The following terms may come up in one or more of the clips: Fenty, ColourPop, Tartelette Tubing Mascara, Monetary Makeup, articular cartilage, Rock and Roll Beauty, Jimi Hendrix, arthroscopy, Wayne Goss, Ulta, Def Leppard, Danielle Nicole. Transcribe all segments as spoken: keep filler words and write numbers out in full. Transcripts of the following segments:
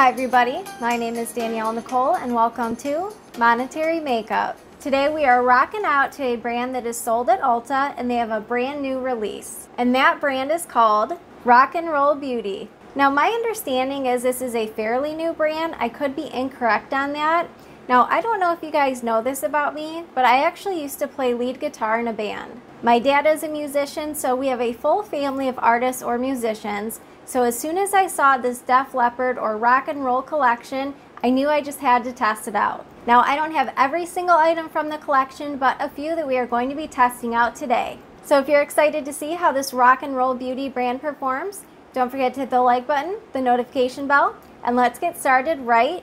Hi everybody, my name is Danielle Nicole and welcome to Monetary Makeup. Today we are rocking out to a brand that is sold at Ulta and they have a brand new release. And that brand is called Rock and Roll Beauty. Now my understanding is this is a fairly new brand. I could be incorrect on that. Now I don't know if you guys know this about me, but I actually used to play lead guitar in a band. My dad is a musician, so we have a full family of artists or musicians. So as soon as I saw this Def Leppard or Rock and Roll collection, I knew I just had to test it out. Now I don't have every single item from the collection, but a few that we are going to be testing out today. So if you're excited to see how this Rock and Roll Beauty brand performs, don't forget to hit the like button, the notification bell, and let's get started right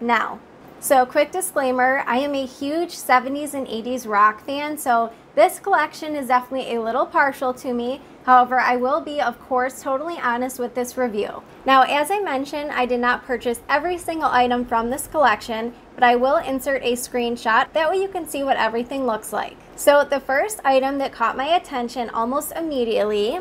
now. So quick disclaimer, I am a huge seventies and eighties rock fan, so this collection is definitely a little partial to me. However, I will be, of course, totally honest with this review. Now, as I mentioned, I did not purchase every single item from this collection, but I will insert a screenshot. That way you can see what everything looks like. So the first item that caught my attention almost immediately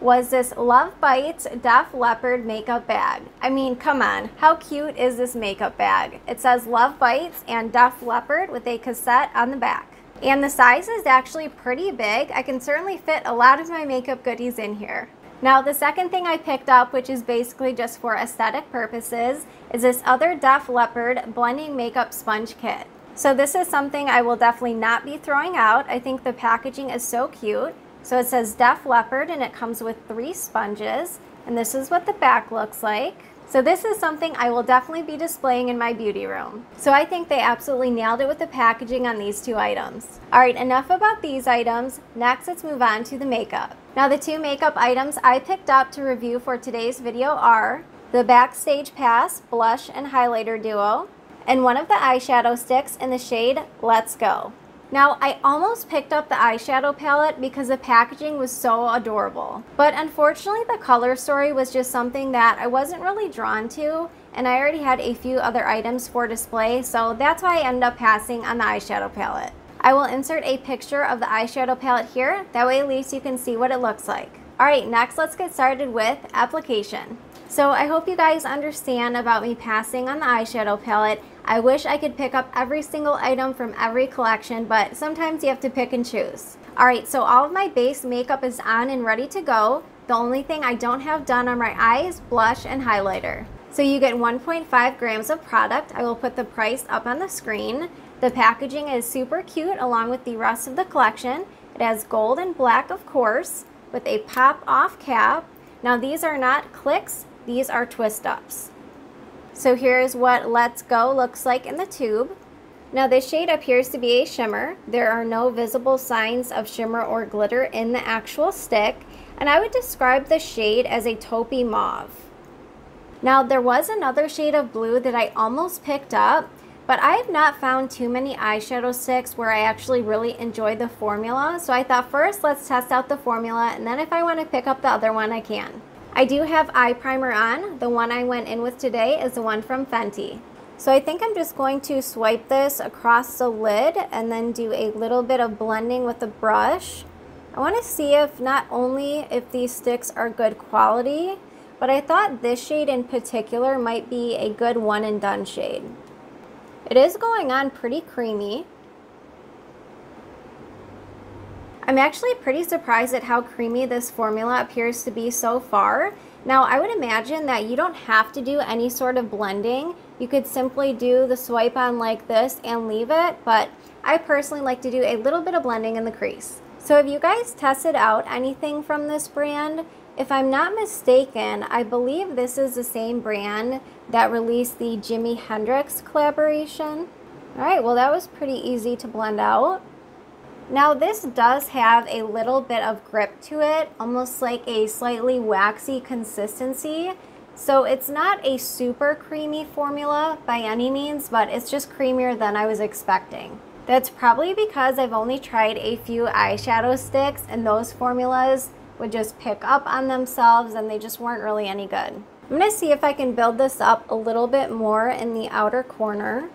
was this Love Bites Def Leppard makeup bag. I mean, come on, how cute is this makeup bag? It says Love Bites and Def Leppard with a cassette on the back. And the size is actually pretty big. I can certainly fit a lot of my makeup goodies in here. Now the second thing I picked up, which is basically just for aesthetic purposes, is this other Def Leppard blending makeup sponge kit. So this is something I will definitely not be throwing out. I think the packaging is so cute. So it says Def Leppard and it comes with three sponges. And this is what the back looks like. So this is something I will definitely be displaying in my beauty room. So I think they absolutely nailed it with the packaging on these two items. All right, enough about these items. Next, let's move on to the makeup. Now the two makeup items I picked up to review for today's video are the Backstage Pass Blush and Highlighter Duo and one of the eyeshadow sticks in the shade Let's Go. Now, I almost picked up the eyeshadow palette because the packaging was so adorable. But unfortunately, the color story was just something that I wasn't really drawn to, and I already had a few other items for display, so that's why I ended up passing on the eyeshadow palette. I will insert a picture of the eyeshadow palette here, that way at least you can see what it looks like. Alright, next let's get started with application. So I hope you guys understand about me passing on the eyeshadow palette. I wish I could pick up every single item from every collection, but sometimes you have to pick and choose. Alright, so all of my base makeup is on and ready to go. The only thing I don't have done on my eyes, blush, and highlighter. So you get one point five grams of product. I will put the price up on the screen. The packaging is super cute along with the rest of the collection. It has gold and black, of course, with a pop-off cap. Now these are not clicks, these are twist-ups. So here's what Let's Go looks like in the tube. Now this shade appears to be a shimmer. There are no visible signs of shimmer or glitter in the actual stick. And I would describe the shade as a taupey mauve. Now there was another shade of blue that I almost picked up, but I have not found too many eyeshadow sticks where I actually really enjoy the formula. So I thought first let's test out the formula and then if I want to pick up the other one I can. I do have eye primer on. The one I went in with today is the one from Fenty. So I think I'm just going to swipe this across the lid and then do a little bit of blending with a brush. I want to see if not only if these sticks are good quality, but I thought this shade in particular might be a good one and done shade. It is going on pretty creamy. I'm actually pretty surprised at how creamy this formula appears to be so far. Now I would imagine that you don't have to do any sort of blending. You could simply do the swipe on like this and leave it, but I personally like to do a little bit of blending in the crease. So have you guys tested out anything from this brand? If I'm not mistaken, I believe this is the same brand that released the Jimi Hendrix collaboration. All right, well that was pretty easy to blend out. Now this does have a little bit of grip to it, almost like a slightly waxy consistency. So it's not a super creamy formula by any means, but it's just creamier than I was expecting. That's probably because I've only tried a few eyeshadow sticks and those formulas would just pick up on themselves and they just weren't really any good. I'm gonna see if I can build this up a little bit more in the outer corner.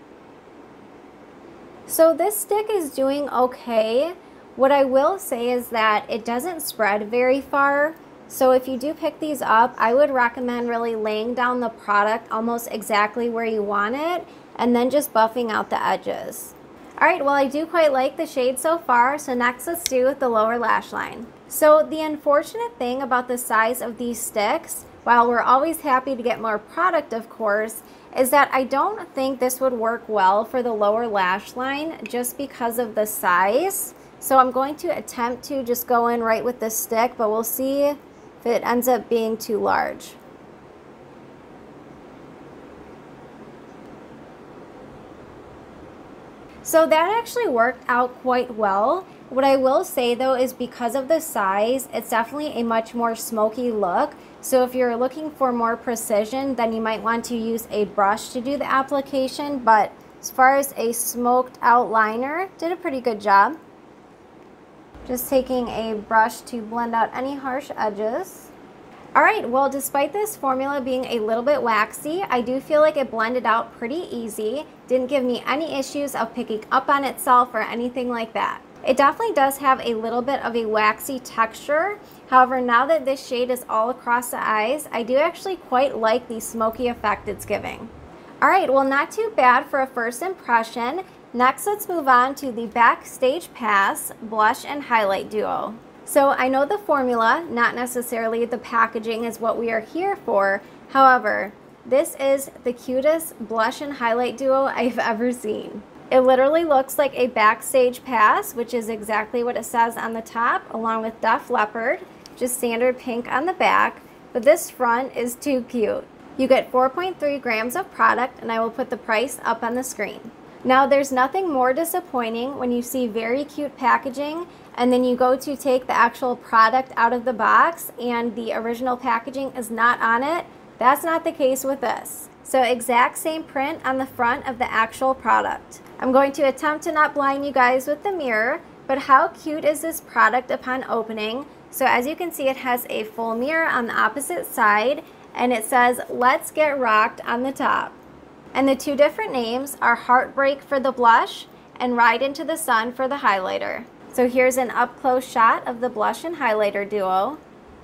So this stick is doing okay. What I will say is that it doesn't spread very far, So if you do pick these up, I would recommend really laying down the product almost exactly where you want it and then just buffing out the edges. All right, well, I do quite like the shade so far, so next let's do the lower lash line. So the unfortunate thing about the size of these sticks, while we're always happy to get more product, of course, is that I don't think this would work well for the lower lash line just because of the size. So I'm going to attempt to just go in right with this stick, but we'll see if it ends up being too large. So that actually worked out quite well. What I will say though is because of the size, it's definitely a much more smoky look. So if you're looking for more precision, then you might want to use a brush to do the application. But as far as a smoked out liner, did a pretty good job. Just taking a brush to blend out any harsh edges. All right, well, despite this formula being a little bit waxy, I do feel like it blended out pretty easy. Didn't give me any issues of picking up on itself or anything like that. It definitely does have a little bit of a waxy texture. However, now that this shade is all across the eyes, I do actually quite like the smoky effect it's giving. All right, well, not too bad for a first impression. Next, let's move on to the Backstage Pass Blush and Highlight Duo. So I know the formula, not necessarily the packaging, is what we are here for. However, this is the cutest blush and highlight duo I've ever seen. It literally looks like a Backstage Pass, which is exactly what it says on the top, along with Def Leppard, just standard pink on the back. But this front is too cute. You get four point three grams of product, and I will put the price up on the screen. Now, there's nothing more disappointing when you see very cute packaging and then you go to take the actual product out of the box and the original packaging is not on it. That's not the case with this. So exact same print on the front of the actual product. I'm going to attempt to not blind you guys with the mirror, but how cute is this product upon opening? So as you can see, it has a full mirror on the opposite side and it says, "Let's get rocked" on the top. And the two different names are Heartbreak for the blush and Ride Into the Sun for the highlighter. So here's an up-close shot of the blush and highlighter duo.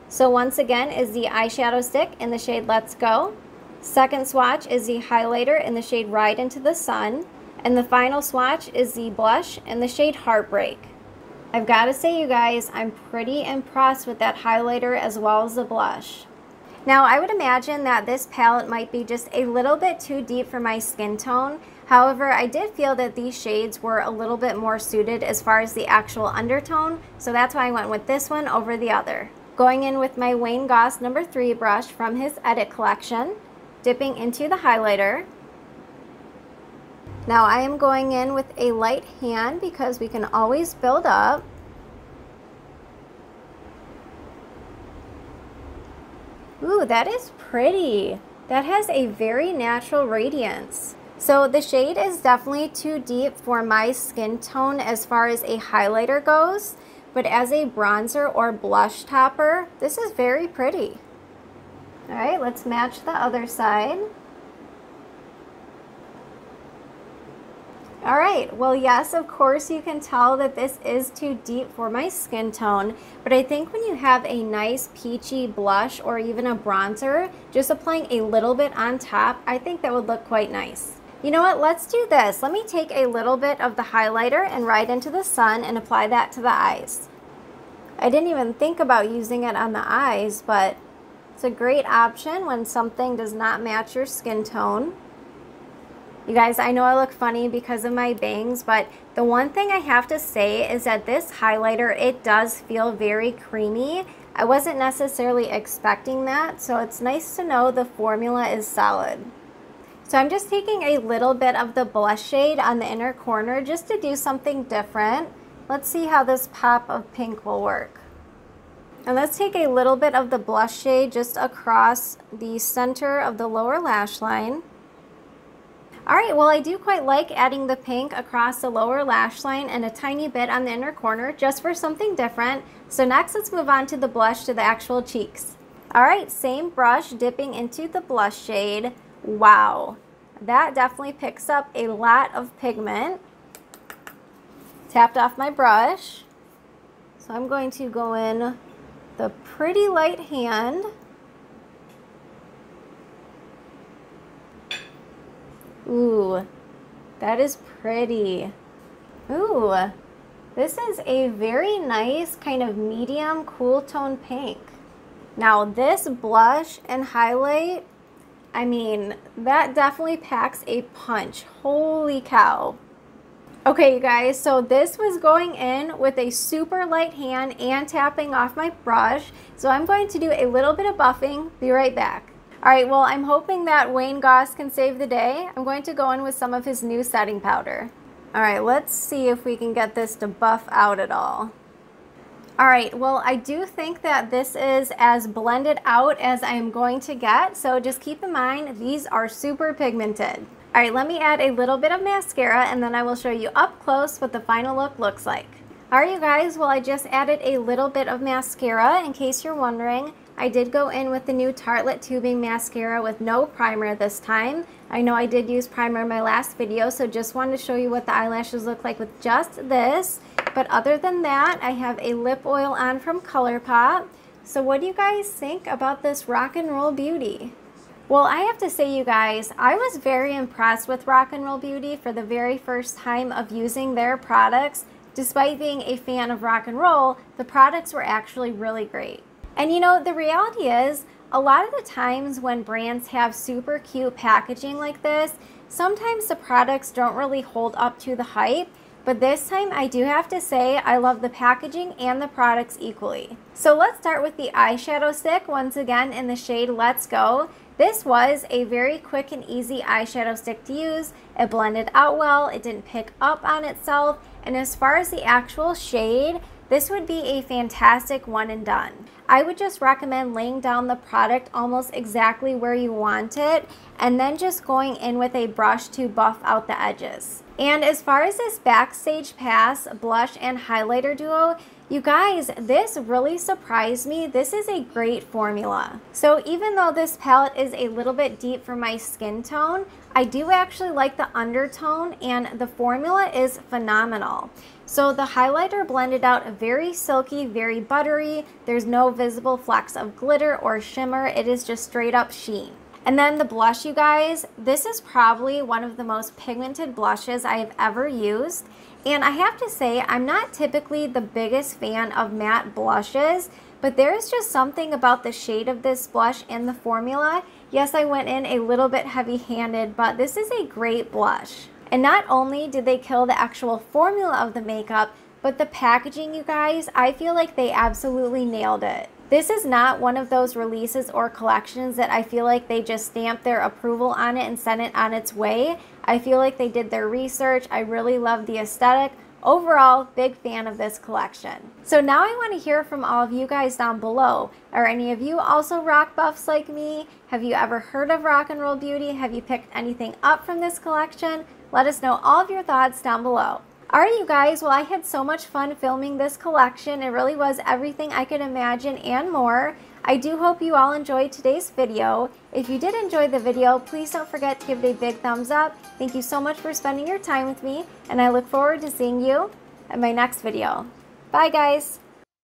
So once again is the eyeshadow stick in the shade Let's Go. Second swatch is the highlighter in the shade Ride Into the Sun. And the final swatch is the blush in the shade Heartbreak. I've got to say, you guys, I'm pretty impressed with that highlighter as well as the blush. Now, I would imagine that this palette might be just a little bit too deep for my skin tone. However, I did feel that these shades were a little bit more suited as far as the actual undertone, so that's why I went with this one over the other. Going in with my Wayne Goss number three brush from his Edit collection, dipping into the highlighter. Now, I am going in with a light hand because we can always build up. Ooh, that is pretty. That has a very natural radiance. So the shade is definitely too deep for my skin tone as far as a highlighter goes, but as a bronzer or blush topper, this is very pretty. All right, let's match the other side. All right, well, yes, of course you can tell that this is too deep for my skin tone, but I think when you have a nice peachy blush or even a bronzer, just applying a little bit on top, I think that would look quite nice. You know what, let's do this. Let me take a little bit of the highlighter and Ride Into the Sun and apply that to the eyes. I didn't even think about using it on the eyes, but it's a great option when something does not match your skin tone. You guys, I know I look funny because of my bangs, but the one thing I have to say is that this highlighter, it does feel very creamy. I wasn't necessarily expecting that, so it's nice to know the formula is solid. So I'm just taking a little bit of the blush shade on the inner corner just to do something different. Let's see how this pop of pink will work. And let's take a little bit of the blush shade just across the center of the lower lash line. All right, well, I do quite like adding the pink across the lower lash line and a tiny bit on the inner corner just for something different. So next, let's move on to the blush to the actual cheeks. All right, same brush, dipping into the blush shade. Wow, that definitely picks up a lot of pigment. Tapped off my brush. So I'm going to go in the Pretty Light Hand. Ooh, that is pretty. Ooh, this is a very nice kind of medium cool tone pink. Now this blush and highlight, I mean, that definitely packs a punch. Holy cow. Okay, you guys, so this was going in with a super light hand and tapping off my brush. So I'm going to do a little bit of buffing. Be right back. All right, well, I'm hoping that Wayne Goss can save the day. I'm going to go in with some of his new setting powder. All right, let's see if we can get this to buff out at all. All right, well, I do think that this is as blended out as I'm going to get, so just keep in mind, these are super pigmented. All right, let me add a little bit of mascara and then I will show you up close what the final look looks like. All right, you guys, well, I just added a little bit of mascara in case you're wondering. I did go in with the new Tartelette Tubing Mascara with no primer this time. I know I did use primer in my last video, so just wanted to show you what the eyelashes look like with just this. But other than that, I have a lip oil on from ColourPop. So what do you guys think about this Rock and Roll Beauty? Well, I have to say, you guys, I was very impressed with Rock and Roll Beauty for the very first time of using their products. Despite being a fan of rock and roll, the products were actually really great. And you know, the reality is, a lot of the times when brands have super cute packaging like this, sometimes the products don't really hold up to the hype. But this time I do have to say I love the packaging and the products equally. So let's start with the eyeshadow stick, once again in the shade Let's Go. This was a very quick and easy eyeshadow stick to use. It blended out well, it didn't pick up on itself, and as far as the actual shade, this would be a fantastic one and done. I would just recommend laying down the product almost exactly where you want it and then just going in with a brush to buff out the edges. And as far as this Backstage Pass blush and highlighter duo, you guys, this really surprised me. This is a great formula. So even though this palette is a little bit deep for my skin tone, I do actually like the undertone and the formula is phenomenal. So the highlighter blended out very silky, very buttery. There's no visible flecks of glitter or shimmer. It is just straight up sheen. And then the blush, you guys, this is probably one of the most pigmented blushes I have ever used. And I have to say, I'm not typically the biggest fan of matte blushes, but there's just something about the shade of this blush and the formula. Yes, I went in a little bit heavy-handed, but this is a great blush. And not only did they kill the actual formula of the makeup, but the packaging, you guys, I feel like they absolutely nailed it. This is not one of those releases or collections that I feel like they just stamped their approval on it and sent it on its way. I feel like they did their research. I really love the aesthetic. Overall, big fan of this collection. So now I want to hear from all of you guys down below. Are any of you also rock buffs like me? Have you ever heard of Rock and Roll Beauty? Have you picked anything up from this collection? Let us know all of your thoughts down below. All right, you guys, well, I had so much fun filming this collection. It really was everything I could imagine and more. I do hope you all enjoyed today's video. If you did enjoy the video, please don't forget to give it a big thumbs up. Thank you so much for spending your time with me, and I look forward to seeing you in my next video. Bye, guys.